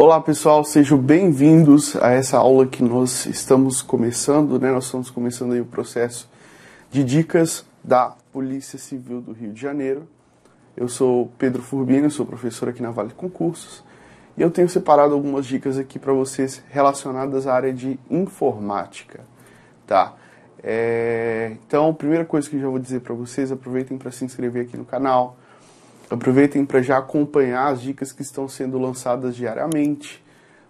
Olá pessoal, sejam bem-vindos a essa aula que nós estamos começando, né? Nós estamos começando aí o processo de dicas da Polícia Civil do Rio de Janeiro. Eu sou Pedro Furbino, sou professor aqui na Vale Concursos e eu tenho separado algumas dicas aqui para vocês relacionadas à área de informática, tá? Então, a primeira coisa que eu já vou dizer para vocês, aproveitem para se inscrever aqui no canal. Aproveitem para já acompanhar as dicas que estão sendo lançadas diariamente.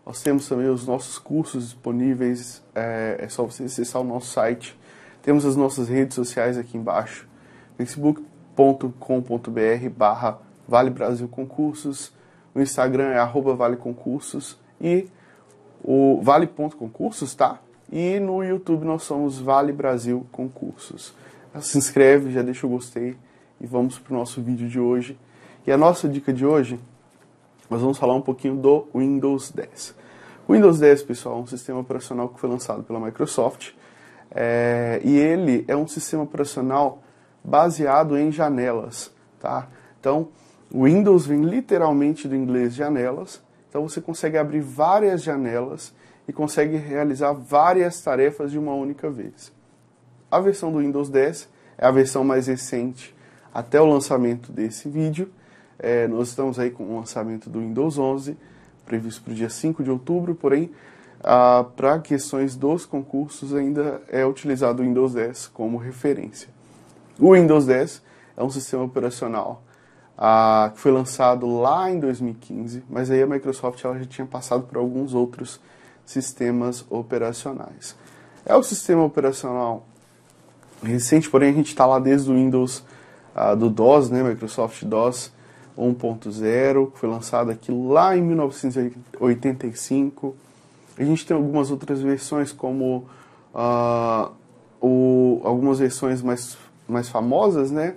Nós temos também os nossos cursos disponíveis, é só você acessar o nosso site. Temos as nossas redes sociais aqui embaixo, facebook.com.br/Vale Brasil Concursos, o Instagram é @Vale Concursos e o vale.concursos, tá? E no YouTube nós somos Vale Brasil Concursos. Se inscreve, já deixa o gostei e vamos para o nosso vídeo de hoje. E a nossa dica de hoje, nós vamos falar um pouquinho do Windows 10. O Windows 10, pessoal, é um sistema operacional que foi lançado pela Microsoft. E ele é um sistema operacional baseado em janelas, tá? Então, o Windows vem literalmente do inglês janelas. Então, você consegue abrir várias janelas e consegue realizar várias tarefas de uma única vez. A versão do Windows 10 é a versão mais recente até o lançamento desse vídeo. Nós estamos aí com o lançamento do Windows 11, previsto para o dia 5 de outubro, porém, para questões dos concursos, ainda é utilizado o Windows 10 como referência. O Windows 10 é um sistema operacional que foi lançado lá em 2015, mas aí a Microsoft ela já tinha passado por alguns outros sistemas operacionais. É o sistema operacional recente, porém a gente está lá desde o Windows do DOS, né, Microsoft DOS 1.0, que foi lançado aqui lá em 1985. A gente tem algumas outras versões, como algumas versões mais famosas, né,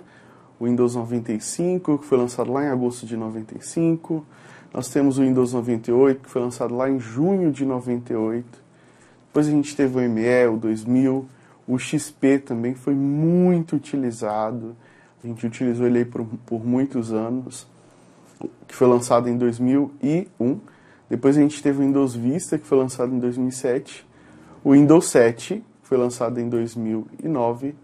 o Windows 95, que foi lançado lá em agosto de 95, nós temos o Windows 98, que foi lançado lá em junho de 98, depois a gente teve o ME, o 2000, o XP também foi muito utilizado. A gente utilizou ele aí por muitos anos, que foi lançado em 2001. Depois a gente teve o Windows Vista, que foi lançado em 2007. O Windows 7, que foi lançado em 2009.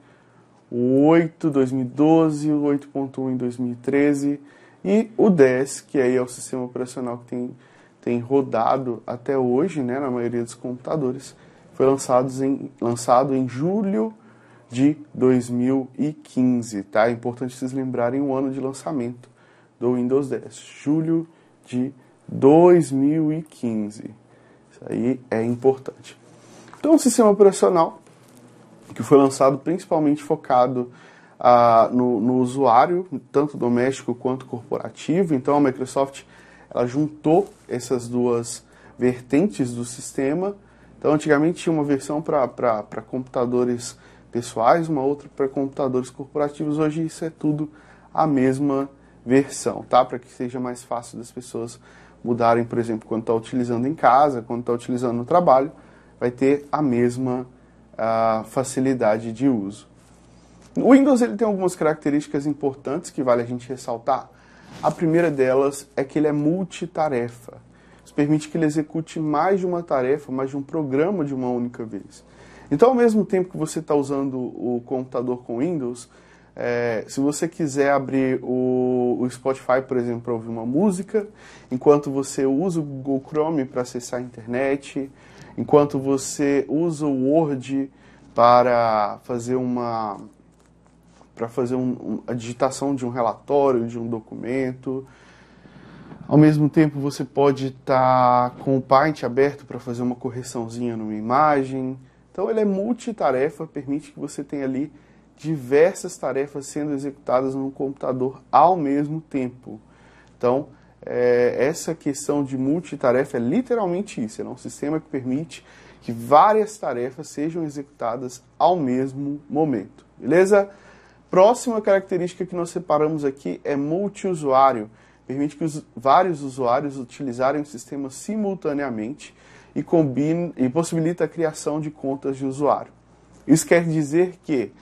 O 8, 2012. O 8.1 em 2013. E o 10, que aí é o sistema operacional que tem rodado até hoje, né, na maioria dos computadores. Foi lançado em julho de 2015, tá? É importante vocês lembrarem o ano de lançamento do Windows 10, julho de 2015. Isso aí é importante. Então, o sistema operacional que foi lançado principalmente focado no usuário, tanto doméstico quanto corporativo. Então, a Microsoft ela juntou essas duas vertentes do sistema. Então, antigamente tinha uma versão para computadores pessoais, uma outra para computadores corporativos. Hoje isso é tudo a mesma versão, tá? Para que seja mais fácil das pessoas mudarem, por exemplo, quando está utilizando em casa, quando está utilizando no trabalho, vai ter a mesma facilidade de uso. O Windows ele tem algumas características importantes que vale a gente ressaltar. A primeira delas é que ele é multitarefa. Isso permite que ele execute mais de uma tarefa, mais de um programa de uma única vez. Então, ao mesmo tempo que você está usando o computador com Windows, se você quiser abrir o Spotify, por exemplo, para ouvir uma música, enquanto você usa o Google Chrome para acessar a internet, enquanto você usa o Word para fazer a digitação de um relatório, de um documento. Ao mesmo tempo, você pode estar com o Paint aberto para fazer uma correçãozinha numa imagem. Então ele é multitarefa, permite que você tenha ali diversas tarefas sendo executadas no computador ao mesmo tempo. Então essa questão de multitarefa é literalmente isso, é um sistema que permite que várias tarefas sejam executadas ao mesmo momento, beleza? Próxima característica que nós separamos aqui é multiusuário, permite que vários usuários utilizarem o sistema simultaneamente e possibilita a criação de contas de usuário. Isso quer dizer que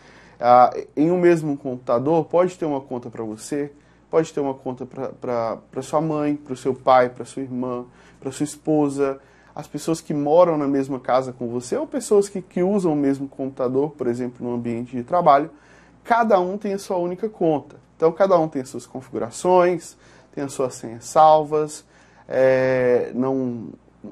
em um mesmo computador pode ter uma conta para você, pode ter uma conta para sua mãe, para o seu pai, para sua irmã, para sua esposa, as pessoas que moram na mesma casa com você, ou pessoas que usam o mesmo computador, por exemplo, no ambiente de trabalho. Cada um tem a sua única conta. Então, cada um tem as suas configurações, tem as suas senhas salvas.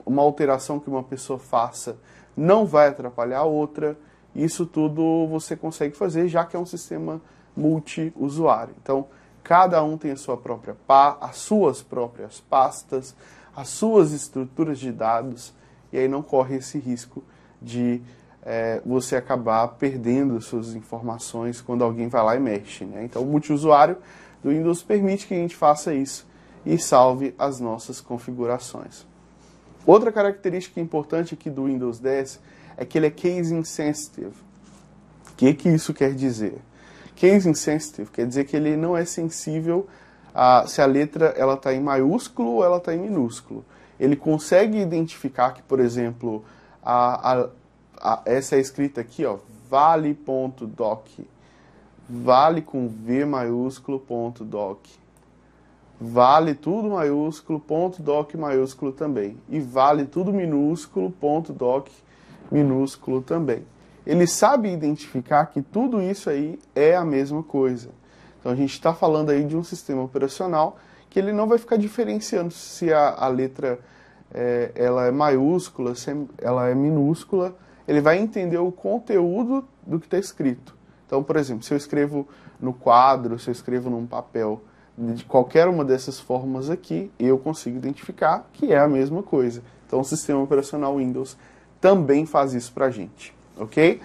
Uma alteração que uma pessoa faça não vai atrapalhar a outra. Isso tudo você consegue fazer, já que é um sistema multi-usuário. Então, cada um tem a sua própria as suas próprias pastas, as suas estruturas de dados, e aí não corre esse risco de você acabar perdendo suas informações quando alguém vai lá e mexe, né? Então, o multi-usuário do Windows permite que a gente faça isso e salve as nossas configurações. Outra característica importante aqui do Windows 10 é que ele é case insensitive. O que isso quer dizer? Case insensitive quer dizer que ele não é sensível a se a letra está em maiúsculo ou ela está em minúsculo. Ele consegue identificar que, por exemplo, essa é escrita aqui, ó, vale.doc, vale com V maiúsculo ponto doc. Vale tudo maiúsculo, ponto doc maiúsculo também. E vale tudo minúsculo, ponto doc minúsculo também. Ele sabe identificar que tudo isso aí é a mesma coisa. Então a gente está falando aí de um sistema operacional que ele não vai ficar diferenciando se a letra ela é maiúscula, se ela é minúscula. Ele vai entender o conteúdo do que está escrito. Então, por exemplo, se eu escrevo no quadro, se eu escrevo num papel, de qualquer uma dessas formas aqui, eu consigo identificar que é a mesma coisa. Então, o sistema operacional Windows também faz isso pra gente, ok?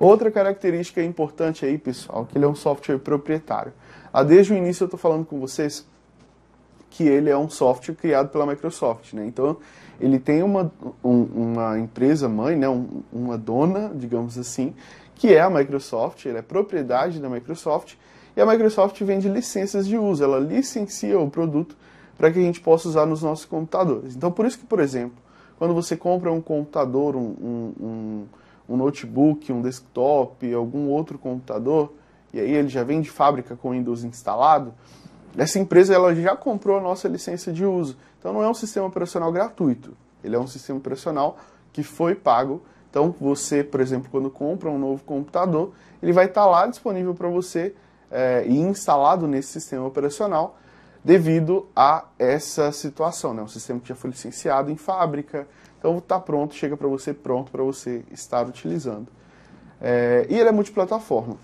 Outra característica importante aí, pessoal, que ele é um software proprietário. Desde o início eu estou falando com vocês que ele é um software criado pela Microsoft, né? Então, ele tem uma empresa mãe, né? Uma dona, digamos assim, que é a Microsoft, ele é propriedade da Microsoft. E a Microsoft vende licenças de uso, ela licencia o produto para que a gente possa usar nos nossos computadores. Então, por isso que, por exemplo, quando você compra um computador, um notebook, um desktop, algum outro computador, e aí ele já vem de fábrica com o Windows instalado, essa empresa ela já comprou a nossa licença de uso. Então, não é um sistema operacional gratuito, ele é um sistema operacional que foi pago. Então, você, por exemplo, quando compra um novo computador, ele vai estar lá disponível para você, e instalado nesse sistema operacional devido a essa situação, né? Um sistema que já foi licenciado em fábrica, então está pronto, chega para você pronto para você estar utilizando. E ele é multiplataforma,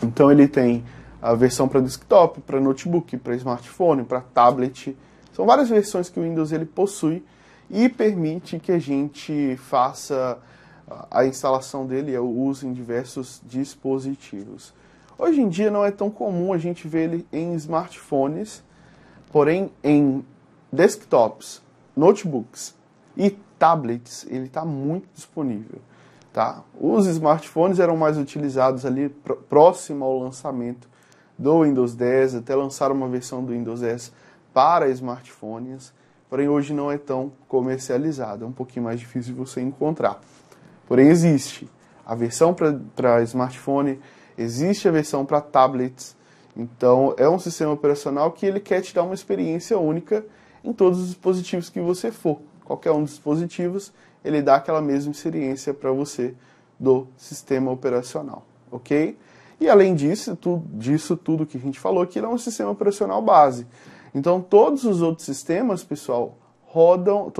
então ele tem a versão para desktop, para notebook, para smartphone, para tablet. São várias versões que o Windows ele possui e permite que a gente faça a instalação dele e o uso em diversos dispositivos. Hoje em dia não é tão comum a gente ver ele em smartphones, porém em desktops, notebooks e tablets ele está muito disponível, tá? Os smartphones eram mais utilizados ali próximo ao lançamento do Windows 10, até lançaram uma versão do Windows 10 para smartphones, porém hoje não é tão comercializado, é um pouquinho mais difícil de você encontrar. Porém existe a versão para smartphone, existe a versão para tablets, então é um sistema operacional que ele quer te dar uma experiência única em todos os dispositivos que você for. Qualquer um dos dispositivos, ele dá aquela mesma experiência para você do sistema operacional, ok? E além disso, tudo que a gente falou aqui, ele é um sistema operacional base. Então todos os outros sistemas, pessoal, rodam,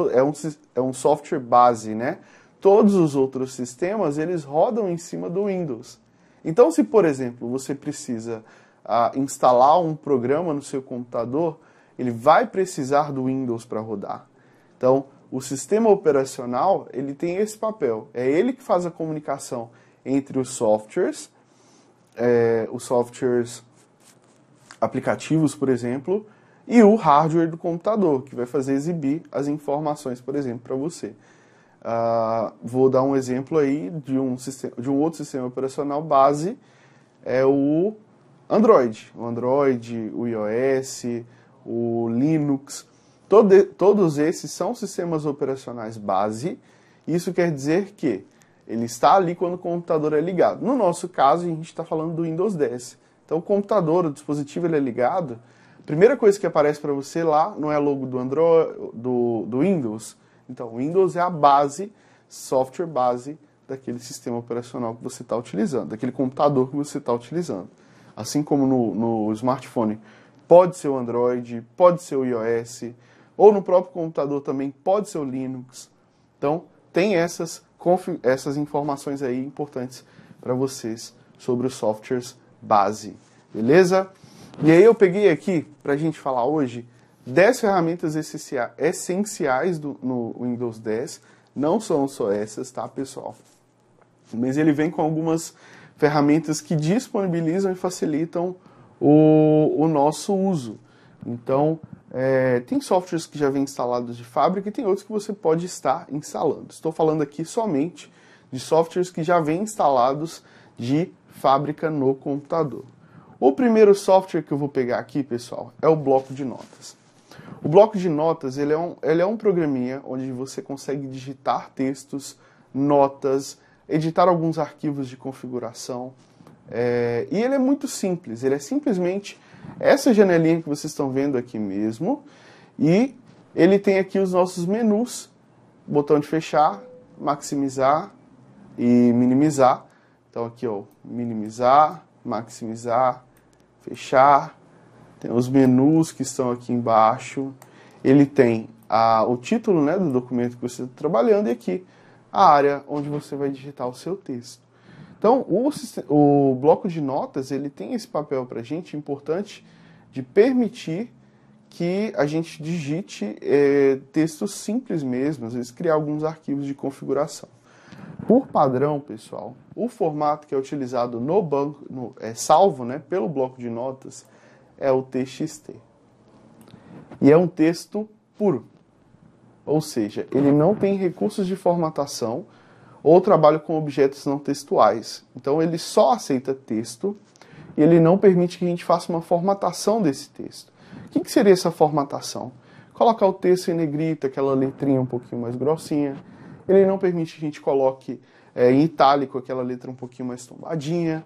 é um software base, né? Todos os outros sistemas, eles rodam em cima do Windows. Então, se, por exemplo, você precisa instalar um programa no seu computador, ele vai precisar do Windows para rodar. Então, o sistema operacional ele tem esse papel. É ele que faz a comunicação entre os softwares aplicativos, por exemplo, e o hardware do computador, que vai fazer exibir as informações, por exemplo, para você. Vou dar um exemplo aí de um outro sistema operacional base, é o Android. O Android, o iOS, o Linux, todos esses são sistemas operacionais base. Isso quer dizer que ele está ali quando o computador é ligado. No nosso caso, a gente está falando do Windows 10. Então o computador, o dispositivo, ele é ligado Primeira coisa que aparece para você lá não é logo do Android, do Windows. Então, o Windows é a base, software base daquele sistema operacional que você está utilizando, daquele computador que você está utilizando. Assim como no smartphone, pode ser o Android, pode ser o iOS, ou no próprio computador também pode ser o Linux. Então, tem essas informações aí importantes para vocês sobre os softwares base, beleza? E aí eu peguei aqui, para a gente falar hoje, 10 ferramentas essenciais no Windows 10. Não são só essas, tá, pessoal? Mas ele vem com algumas ferramentas que disponibilizam e facilitam o nosso uso. Então, tem softwares que já vêm instalados de fábrica e tem outros que você pode estar instalando. Estou falando aqui somente de softwares que já vêm instalados de fábrica no computador. O primeiro software que eu vou pegar aqui, pessoal, é o bloco de notas. O bloco de notas ele é um programinha onde você consegue digitar textos, notas, editar alguns arquivos de configuração. E ele é muito simples, ele é simplesmente essa janelinha que vocês estão vendo aqui mesmo. E ele tem aqui os nossos menus, botão de fechar, maximizar e minimizar. Então aqui, ó, minimizar, maximizar, fechar. Tem os menus que estão aqui embaixo. Ele tem o título, né, do documento que você está trabalhando e aqui a área onde você vai digitar o seu texto. Então, o bloco de notas ele tem esse papel para a gente importante de permitir que a gente digite textos simples mesmo, às vezes criar alguns arquivos de configuração. Por padrão, pessoal, o formato que é utilizado no banco, salvo, né, pelo bloco de notas, é o TXT. E é um texto puro. Ou seja, ele não tem recursos de formatação ou trabalho com objetos não textuais. Então ele só aceita texto e ele não permite que a gente faça uma formatação desse texto. O que seria essa formatação? Colocar o texto em negrita, aquela letrinha um pouquinho mais grossinha. Ele não permite que a gente coloque em itálico, aquela letra um pouquinho mais tombadinha.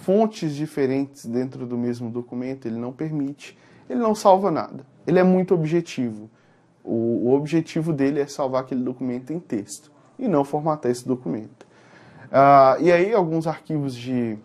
Fontes diferentes dentro do mesmo documento, ele não permite. Ele não salva nada. Ele é muito objetivo. O objetivo dele é salvar aquele documento em texto e não formatar esse documento. E aí alguns arquivos de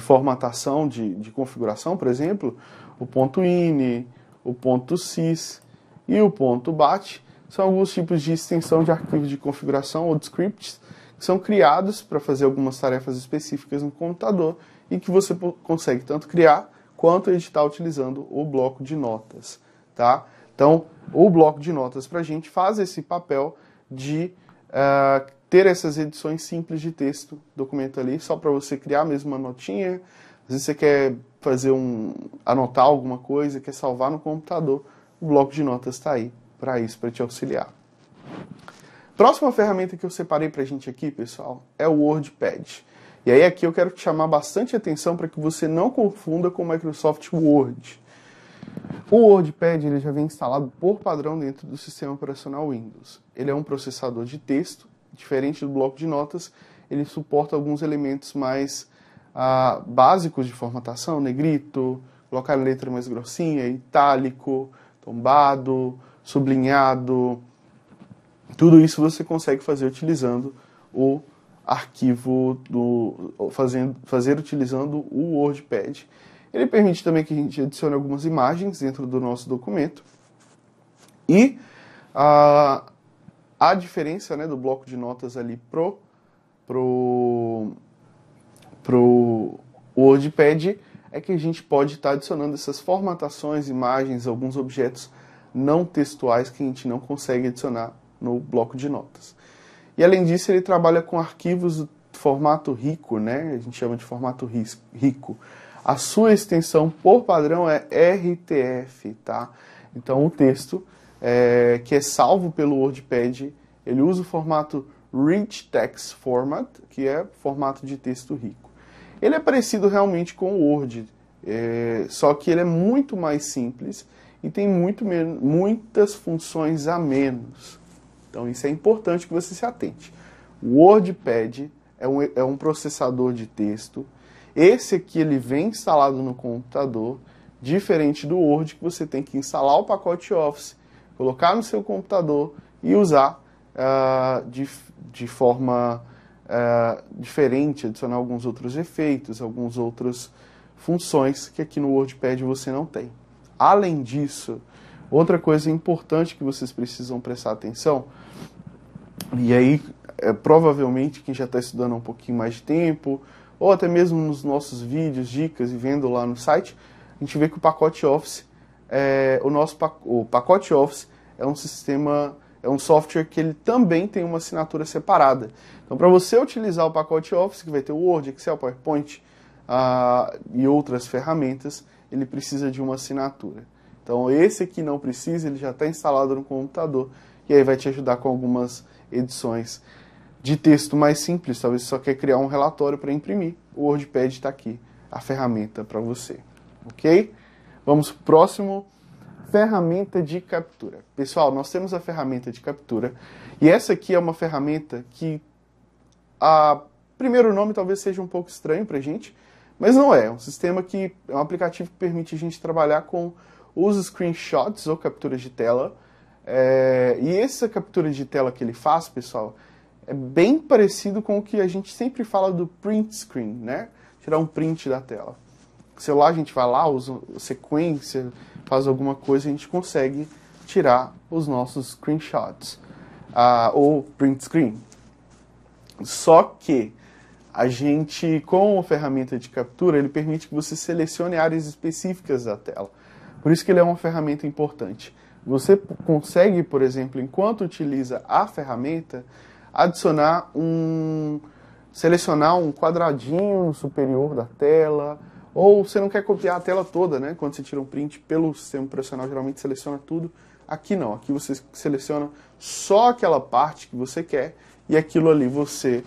formatação, de configuração, por exemplo, o .ini, o .sys e o .bat, são alguns tipos de extensão de arquivos de configuração ou de scripts que são criados para fazer algumas tarefas específicas no computador e que você consegue tanto criar quanto editar utilizando o bloco de notas, tá? Então, o bloco de notas para a gente faz esse papel de ter essas edições simples de texto, documento ali, só para você criar mesmo uma notinha. Às vezes você quer fazer anotar alguma coisa, quer salvar no computador, o bloco de notas está aí para isso, para te auxiliar. Próxima ferramenta que eu separei para a gente aqui, pessoal, é o WordPad. E aí aqui eu quero te chamar bastante atenção para que você não confunda com o Microsoft Word. O WordPad ele já vem instalado por padrão dentro do sistema operacional Windows. Ele é um processador de texto, diferente do bloco de notas, ele suporta alguns elementos mais básicos de formatação, negrito, colocar letra mais grossinha, itálico, tombado, sublinhado, tudo isso você consegue fazer utilizando o arquivo, utilizando o WordPad. Ele permite também que a gente adicione algumas imagens dentro do nosso documento. E a diferença, né, do bloco de notas ali pro WordPad é que a gente pode estar adicionando essas formatações, imagens, alguns objetos não textuais que a gente não consegue adicionar no bloco de notas. E além disso, ele trabalha com arquivos do formato rico, né? A gente chama de formato rico. A sua extensão por padrão é RTF, tá? Então o texto que é salvo pelo WordPad, ele usa o formato Rich Text Format, que é formato de texto rico. Ele é parecido realmente com o Word, só que ele é muito mais simples e tem muitas funções a menos. Então isso é importante que você se atente. O WordPad é um processador de texto. Esse aqui ele vem instalado no computador, diferente do Word, que você tem que instalar o pacote Office, colocar no seu computador e usar de forma diferente, adicionar alguns outros efeitos, algumas outras funções que aqui no WordPad você não tem. Além disso, outra coisa importante que vocês precisam prestar atenção, e aí provavelmente quem já está estudando há um pouquinho mais de tempo, ou até mesmo nos nossos vídeos, dicas e vendo lá no site, a gente vê que o pacote Office, o pacote Office é um sistema, é um software que ele também tem uma assinatura separada. Então, para você utilizar o pacote Office, que vai ter o Word, Excel, PowerPoint e outras ferramentas, ele precisa de uma assinatura. Então, esse aqui não precisa, ele já está instalado no computador, e aí vai te ajudar com algumas edições de texto mais simples. Talvez você só quer criar um relatório para imprimir, o WordPad está aqui, a ferramenta para você. Ok? Vamos para o próximo, ferramenta de captura. Pessoal, nós temos a ferramenta de captura, e essa aqui é uma ferramenta que, primeiro nome talvez seja um pouco estranho para a gente, mas não é, é um sistema que, é um aplicativo que permite a gente trabalhar com os screenshots, ou capturas de tela, e essa captura de tela que ele faz, pessoal, é bem parecido com o que a gente sempre fala do print screen, né? Tirar um print da tela. O celular a gente vai lá, usa sequência, faz alguma coisa, a gente consegue tirar os nossos screenshots, ou print screen. Só que a gente, com a ferramenta de captura, ele permite que você selecione áreas específicas da tela. Por isso que ele é uma ferramenta importante. Você consegue, por exemplo, enquanto utiliza a ferramenta, adicionar selecionar um quadradinho superior da tela, ou você não quer copiar a tela toda, né? Quando você tira um print pelo sistema operacional, geralmente seleciona tudo. Aqui não, aqui você seleciona só aquela parte que você quer, e aquilo ali você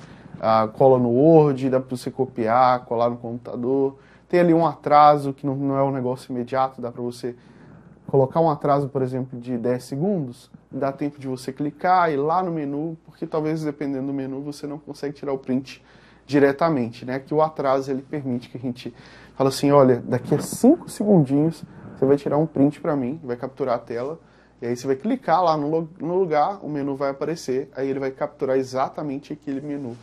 cola no Word, dá para você copiar, colar no computador. Tem ali um atraso, que não é um negócio imediato, dá para você colocar um atraso, por exemplo, de 10 segundos, dá tempo de você clicar e ir lá no menu, porque talvez, dependendo do menu, você não consegue tirar o print diretamente, né? Que o atraso, ele permite que a gente fala assim, olha, daqui a 5 segundinhos você vai tirar um print para mim, vai capturar a tela, e aí você vai clicar lá no lugar, o menu vai aparecer, aí ele vai capturar exatamente aquele menu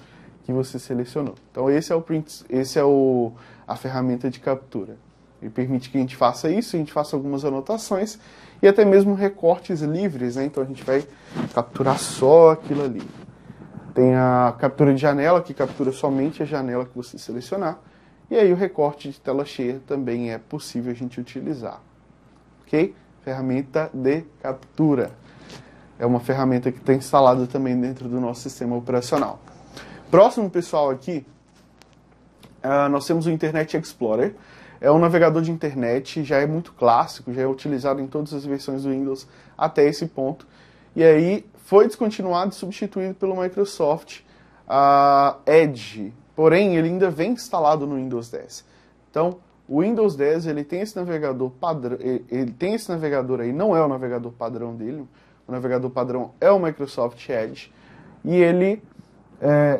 que você selecionou. Então esse é o print, esse é a ferramenta de captura. Ele permite que a gente faça isso, a gente faça algumas anotações e até mesmo recortes livres, né? Então a gente vai capturar só aquilo ali. Tem a captura de janela, que captura somente a janela que você selecionar. E aí o recorte de tela cheia também é possível a gente utilizar. Ok? Ferramenta de captura. É uma ferramenta que está instalada também dentro do nosso sistema operacional. Próximo, pessoal, aqui, nós temos o Internet Explorer. É um navegador de internet, já é muito clássico, já é utilizado em todas as versões do Windows até esse ponto. E aí foi descontinuado e substituído pelo Microsoft Edge. Porém, ele ainda vem instalado no Windows 10. Então, o Windows 10, ele tem esse navegador padrão, ele tem esse navegador aí, não é o navegador padrão dele. O navegador padrão é o Microsoft Edge. E ele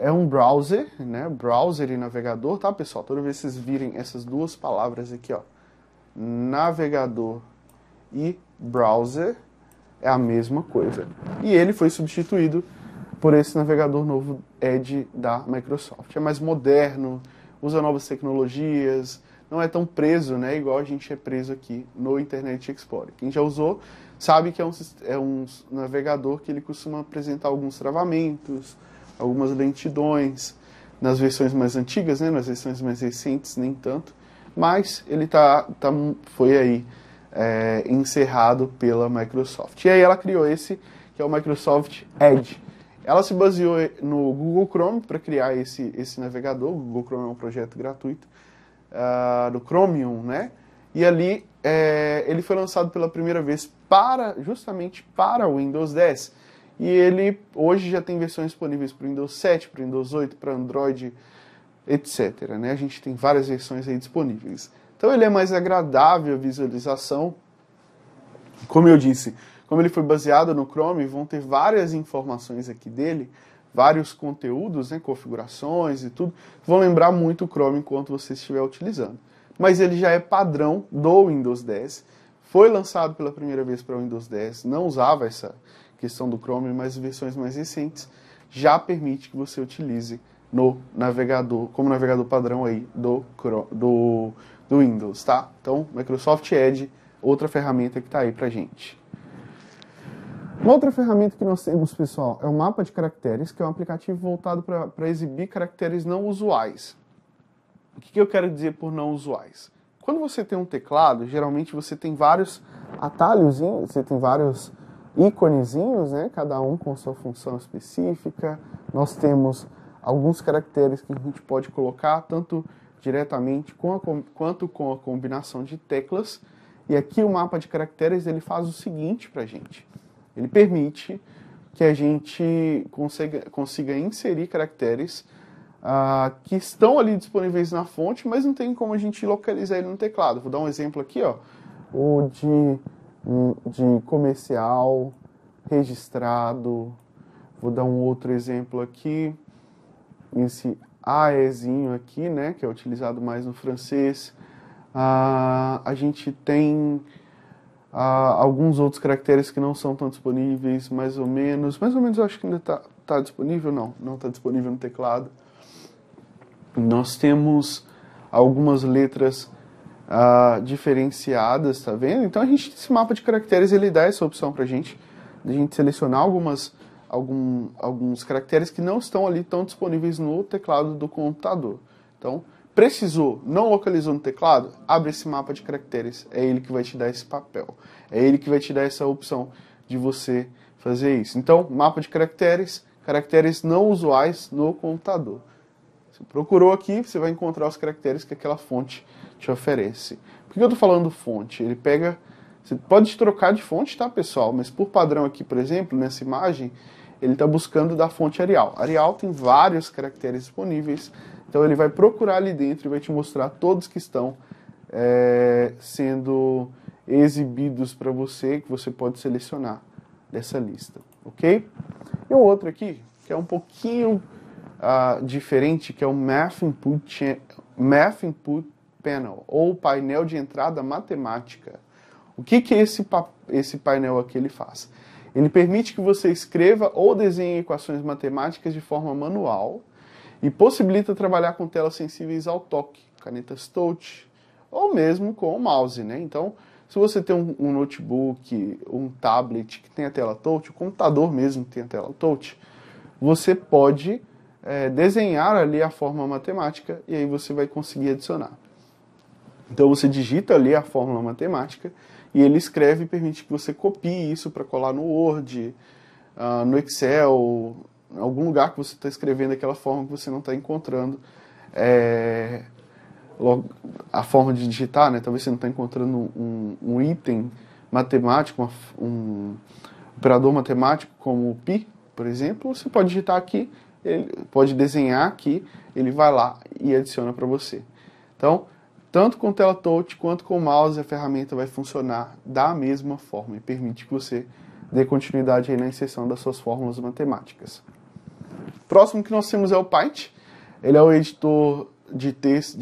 é um browser, né? Browser e navegador, tá, pessoal? Toda vez que vocês virem essas duas palavras aqui, ó, navegador e browser, é a mesma coisa. E ele foi substituído por esse navegador novo Edge da Microsoft. É mais moderno, usa novas tecnologias, não é tão preso, né? Igual a gente é preso aqui no Internet Explorer. Quem já usou sabe que é um navegador que ele costuma apresentar alguns travamentos, algumas lentidões. Nas versões mais antigas, né? Nas versões mais recentes, nem tanto. Mas ele foi aí encerrado pela Microsoft. E aí ela criou esse, que é o Microsoft Edge. Ela se baseou no Google Chrome para criar esse navegador. O Google Chrome é um projeto gratuito do Chromium, né? E ali ele foi lançado pela primeira vez justamente para o Windows 10. E ele hoje já tem versões disponíveis para o Windows 7, para o Windows 8, para Android, etc., né? A gente tem várias versões aí disponíveis. Então ele é mais agradável a visualização. Como eu disse, como ele foi baseado no Chrome, vão ter várias informações aqui dele, vários conteúdos, né, configurações e tudo, vão lembrar muito o Chrome enquanto você estiver utilizando. mas ele já é padrão do Windows 10. Foi lançado pela primeira vez para o Windows 10, não usava essa questão do Chromium, mas versões mais recentes já permite que você utilize no navegador, como navegador padrão aí do Windows, tá? Então, Microsoft Edge, outra ferramenta que está aí pra gente. Uma outra ferramenta que nós temos, pessoal, é o mapa de caracteres, que é um aplicativo voltado para exibir caracteres não usuais. O que eu quero dizer por não usuais? Quando você tem um teclado, geralmente você tem vários atalhos, você tem vários íconezinhos, né? Cada um com sua função específica. Nós temos alguns caracteres que a gente pode colocar, tanto diretamente quanto com a combinação de teclas. E aqui o mapa de caracteres ele faz o seguinte pra gente. Ele permite que a gente consiga inserir caracteres que estão ali disponíveis na fonte, mas não tem como a gente localizar ele no teclado. Vou dar um exemplo aqui, ó, o de comercial, registrado. Vou dar um outro exemplo aqui, esse AEzinho aqui, né, que é utilizado mais no francês. A gente tem... alguns outros caracteres que não são tão disponíveis, mais ou menos eu acho que ainda tá disponível, não está disponível no teclado. Nós temos algumas letras diferenciadas, tá vendo? Então a gente, esse mapa de caracteres ele dá essa opção pra gente, de a gente selecionar alguns caracteres que não estão ali tão disponíveis no teclado do computador. Então, precisou, não localizou no teclado, abre esse mapa de caracteres. É ele que vai te dar esse papel. É ele que vai te dar essa opção de você fazer isso. Então, mapa de caracteres, caracteres não usuais no computador. Você procurou aqui, você vai encontrar os caracteres que aquela fonte te oferece. Por que eu estou falando fonte? Ele pega... Você pode trocar de fonte, tá, pessoal? Mas por padrão aqui, por exemplo, nessa imagem, ele está buscando da fonte Arial. Arial tem vários caracteres disponíveis. Então ele vai procurar ali dentro e vai te mostrar todos que estão sendo exibidos para você, que você pode selecionar dessa lista, ok? E um outro aqui, que é um pouquinho diferente, que é o Math Input Panel, ou painel de entrada matemática. O que que esse painel aqui ele faz? Ele permite que você escreva ou desenhe equações matemáticas de forma manual, e possibilita trabalhar com telas sensíveis ao toque, canetas touch, ou mesmo com o mouse, né? Então, se você tem um notebook, um tablet que tem a tela touch, o computador mesmo que tem a tela touch, você pode desenhar ali a fórmula matemática e aí você vai conseguir adicionar. Então, você digita ali a fórmula matemática e ele escreve e permite que você copie isso para colar no Word, no Excel... Em algum lugar que você está escrevendo daquela forma que você não está encontrando a forma de digitar, né? Talvez você não está encontrando um item matemático, um operador matemático como o pi, por exemplo. Você pode digitar aqui, ele pode desenhar aqui, ele vai lá e adiciona para você. Então, tanto com tela touch quanto com o mouse, a ferramenta vai funcionar da mesma forma e permite que você dê continuidade aí na inserção das suas fórmulas matemáticas. Próximo que nós temos é o Paint. Ele é o editor de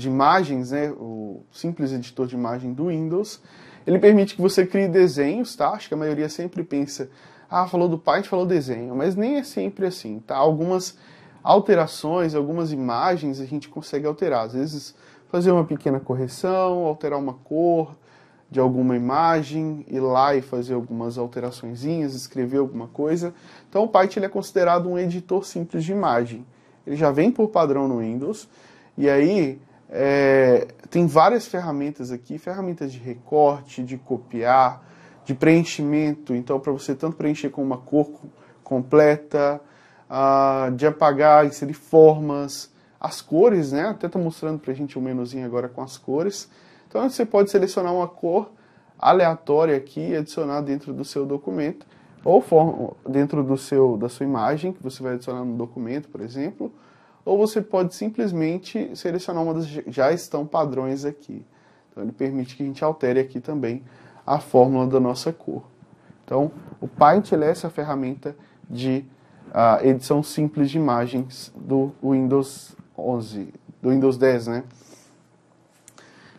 imagens, né? O simples editor de imagem do Windows. Ele permite que você crie desenhos, tá? Acho que a maioria sempre pensa, falou do Paint, falou desenho, mas nem é sempre assim, tá? Algumas alterações, algumas imagens a gente consegue alterar. Às vezes fazer uma pequena correção, alterar uma cor de alguma imagem, ir lá e fazer algumas alteraçõezinhas, escrever alguma coisa. Então o Paint ele é considerado um editor simples de imagem. Ele já vem por padrão no Windows, e aí tem várias ferramentas aqui, ferramentas de recorte, de copiar, de preenchimento, então para você tanto preencher com uma cor completa, de apagar, inserir formas, as cores, né? Até tá mostrando pra gente um menuzinho agora com as cores. Então você pode selecionar uma cor aleatória aqui e adicionar dentro do seu documento, ou dentro da sua imagem, que você vai adicionar no documento, por exemplo, ou você pode simplesmente selecionar uma das que já estão padrões aqui. Então ele permite que a gente altere aqui também a fórmula da nossa cor. Então o Paint é essa ferramenta de edição simples de imagens do Windows 10, né?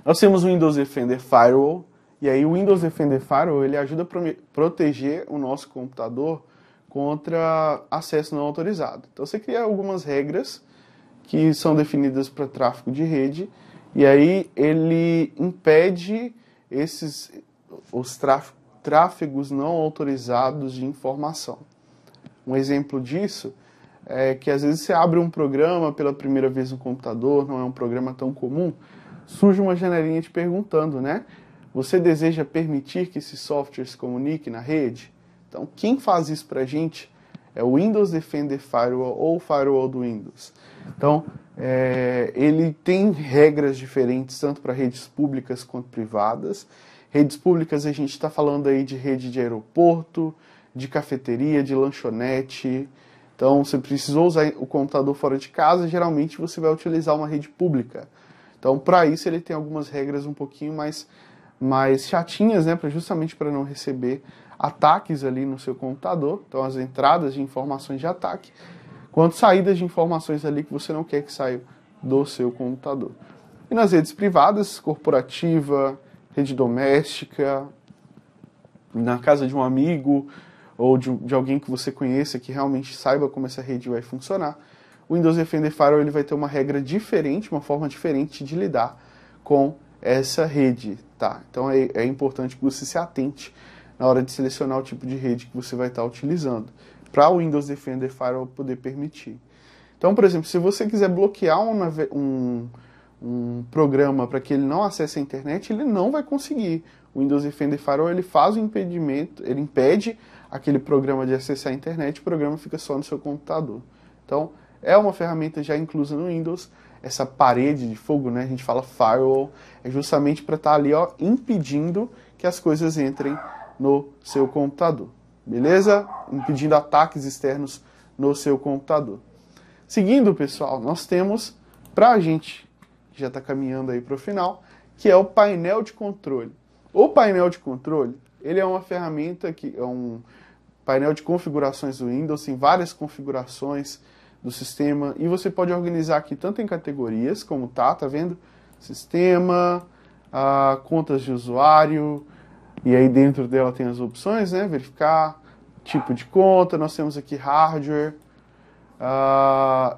Nós temos o Windows Defender Firewall, e aí o Windows Defender Firewall ele ajuda a proteger o nosso computador contra acesso não autorizado. Então você cria algumas regras que são definidas para tráfego de rede, e aí ele impede os tráfegos não autorizados de informação. Um exemplo disso é que às vezes você abre um programa pela primeira vez no computador, não é um programa tão comum, surge uma janelinha te perguntando, né? Você deseja permitir que esse software se comunique na rede? Então, quem faz isso pra gente é o Windows Defender Firewall ou o Firewall do Windows. Então, ele tem regras diferentes, tanto para redes públicas quanto privadas. Redes públicas, a gente está falando aí de rede de aeroporto, de cafeteria, de lanchonete. Então, você precisou usar o computador fora de casa, geralmente você vai utilizar uma rede pública. Então, para isso, ele tem algumas regras um pouquinho mais chatinhas, né, justamente para não receber ataques ali no seu computador. Então, as entradas de informações de ataque, quanto saídas de informações ali que você não quer que saia do seu computador. E nas redes privadas, corporativa, rede doméstica, na casa de um amigo ou de alguém que você conheça que realmente saiba como essa rede vai funcionar, o Windows Defender Firewall ele vai ter uma regra diferente, uma forma diferente de lidar com essa rede, tá? Então é importante que você se atente na hora de selecionar o tipo de rede que você vai estar utilizando, para o Windows Defender Firewall poder permitir. Então, por exemplo, se você quiser bloquear um programa para que ele não acesse a internet, ele não vai conseguir. O Windows Defender Firewall ele faz o impedimento, ele impede aquele programa de acessar a internet, o programa fica só no seu computador. Então, é uma ferramenta já inclusa no Windows, essa parede de fogo, né? A gente fala firewall, é justamente para estar ali, ó, impedindo que as coisas entrem no seu computador, beleza? Impedindo ataques externos no seu computador. Seguindo, pessoal, nós temos, para a gente, já está caminhando aí para o final, que é o painel de controle. O painel de controle, ele é uma ferramenta que é um painel de configurações do Windows, tem várias configurações do sistema, e você pode organizar aqui tanto em categorias, como tá vendo? Sistema, contas de usuário, e aí dentro dela tem as opções, né? Verificar, tipo de conta, nós temos aqui hardware,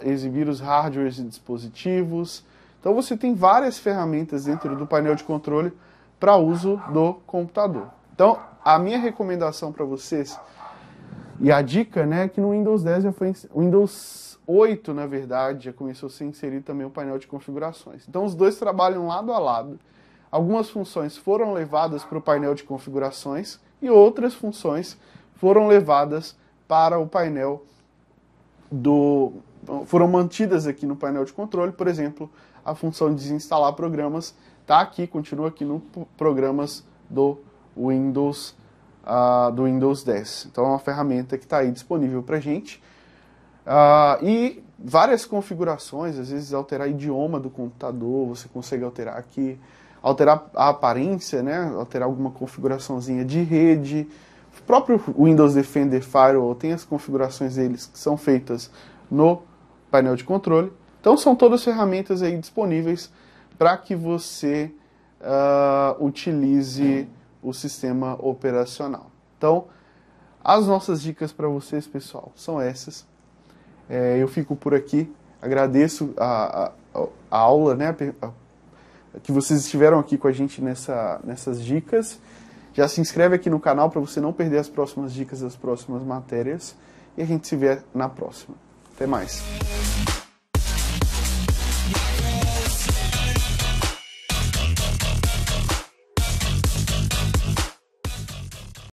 exibir os hardwares e dispositivos. Então você tem várias ferramentas dentro do painel de controle para uso do computador. Então, a minha recomendação para vocês, e a dica, né, é que no Windows 10 já foi... Windows 8, na verdade, já começou a ser inserido também o painel de configurações. Então os dois trabalham lado a lado. Algumas funções foram levadas para o painel de configurações e outras funções foram levadas para o painel do... Foram mantidas aqui no painel de controle, por exemplo, a função de desinstalar programas está aqui, continua aqui no programas do Windows 10. Então é uma ferramenta que está aí disponível para a gente. E várias configurações, às vezes alterar idioma do computador, você consegue alterar aqui, alterar a aparência, né? Alterar alguma configuraçãozinha de rede. O próprio Windows Defender Firewall tem as configurações deles que são feitas no painel de controle. Então são todas ferramentas aí disponíveis para que você utilize o sistema operacional. Então, as nossas dicas para vocês, pessoal, são essas. Eu fico por aqui, agradeço a aula, né? Que vocês estiveram aqui com a gente nessas dicas. Já se inscreve aqui no canal para você não perder as próximas dicas das próximas matérias. E a gente se vê na próxima. Até mais!